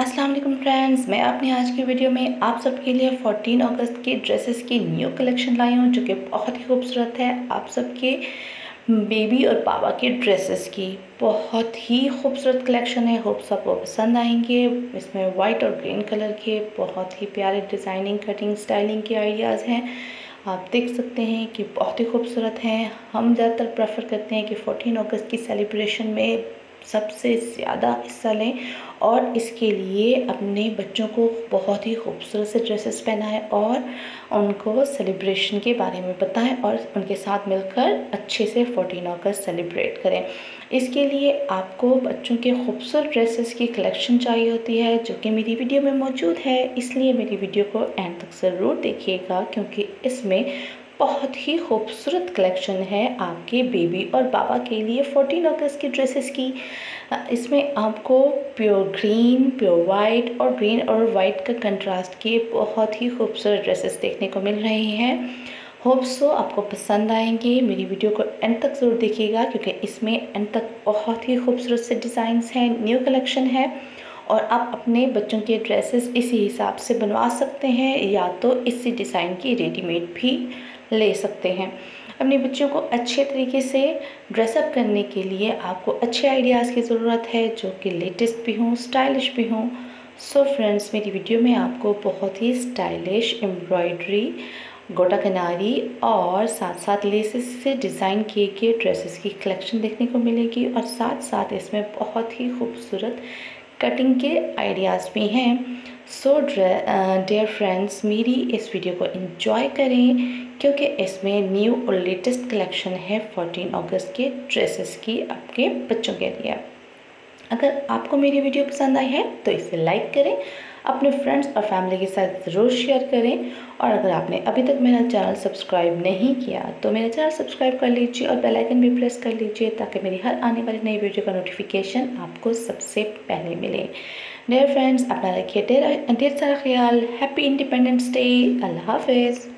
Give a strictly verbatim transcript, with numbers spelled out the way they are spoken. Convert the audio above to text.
अस्सलाम वालेकुम फ्रेंड्स, मैं अपने आज की वीडियो में आप सबके लिए चौदह अगस्त के ड्रेसेस की न्यू कलेक्शन लाई हूँ जो कि बहुत ही खूबसूरत है। आप सबके बेबी और पापा के ड्रेसेस की बहुत ही खूबसूरत कलेक्शन है, होप्स आपको पसंद आएंगे। इसमें वाइट और ग्रीन कलर के बहुत ही प्यारे डिज़ाइनिंग, कटिंग, स्टाइलिंग के आइडियाज़ हैं। आप देख सकते हैं कि बहुत ही खूबसूरत हैं। हम ज़्यादातर प्रेफर करते हैं कि चौदह अगस्त की सेलिब्रेशन में सबसे ज़्यादा हिस्सा लें और इसके लिए अपने बच्चों को बहुत ही खूबसूरत से ड्रेसेस पहनाएं और उनको सेलिब्रेशन के बारे में बताएं और उनके साथ मिलकर अच्छे से चौदह अगस्त सेलिब्रेट करें। इसके लिए आपको बच्चों के खूबसूरत ड्रेसेस की कलेक्शन चाहिए होती है जो कि मेरी वीडियो में मौजूद है, इसलिए मेरी वीडियो को एंड तक ज़रूर देखिएगा क्योंकि इसमें बहुत ही खूबसूरत कलेक्शन है आपके बेबी और पापा के लिए चौदह अगस्त की ड्रेसेस की। इसमें आपको प्योर ग्रीन, प्योर वाइट और ग्रीन और वाइट का कंट्रास्ट के बहुत ही खूबसूरत ड्रेसेस देखने को मिल रहे हैं। होप सो आपको पसंद आएंगे। मेरी वीडियो को एंड तक ज़रूर देखिएगा क्योंकि इसमें एंड तक बहुत ही खूबसूरत से डिज़ाइंस हैं, न्यू कलेक्शन है और आप अपने बच्चों के ड्रेसेस इसी हिसाब से बनवा सकते हैं या तो इसी डिज़ाइन की रेडीमेड भी ले सकते हैं। अपने बच्चों को अच्छे तरीके से ड्रेसअप करने के लिए आपको अच्छे आइडियाज़ की ज़रूरत है जो कि लेटेस्ट भी हों, स्टाइलिश भी हों। सो फ्रेंड्स, मेरी वीडियो में आपको बहुत ही स्टाइलिश एम्ब्रॉयडरी, गोटा किनारी और साथ साथ लेसेस से डिज़ाइन किए गए ड्रेसेस की कलेक्शन देखने को मिलेगी और साथ साथ इसमें बहुत ही खूबसूरत कटिंग के आइडियाज़ भी हैं। सो डियर फ्रेंड्स, मेरी इस वीडियो को एंजॉय करें क्योंकि इसमें न्यू और लेटेस्ट कलेक्शन है चौदह अगस्त के ड्रेसेस की आपके बच्चों के लिए। अगर आपको मेरी वीडियो पसंद आई है तो इसे लाइक करें, अपने फ्रेंड्स और फैमिली के साथ ज़रूर शेयर करें और अगर आपने अभी तक मेरा चैनल सब्सक्राइब नहीं किया तो मेरा चैनल सब्सक्राइब कर लीजिए और बेल आइकन भी प्रेस कर लीजिए ताकि मेरी हर आने वाली नई वीडियो का नोटिफिकेशन आपको सबसे पहले मिले। डियर फ्रेंड्स, अपना रखिए ढेर सारा ख्याल। Happy independence day. अल्लाह हाफिज़।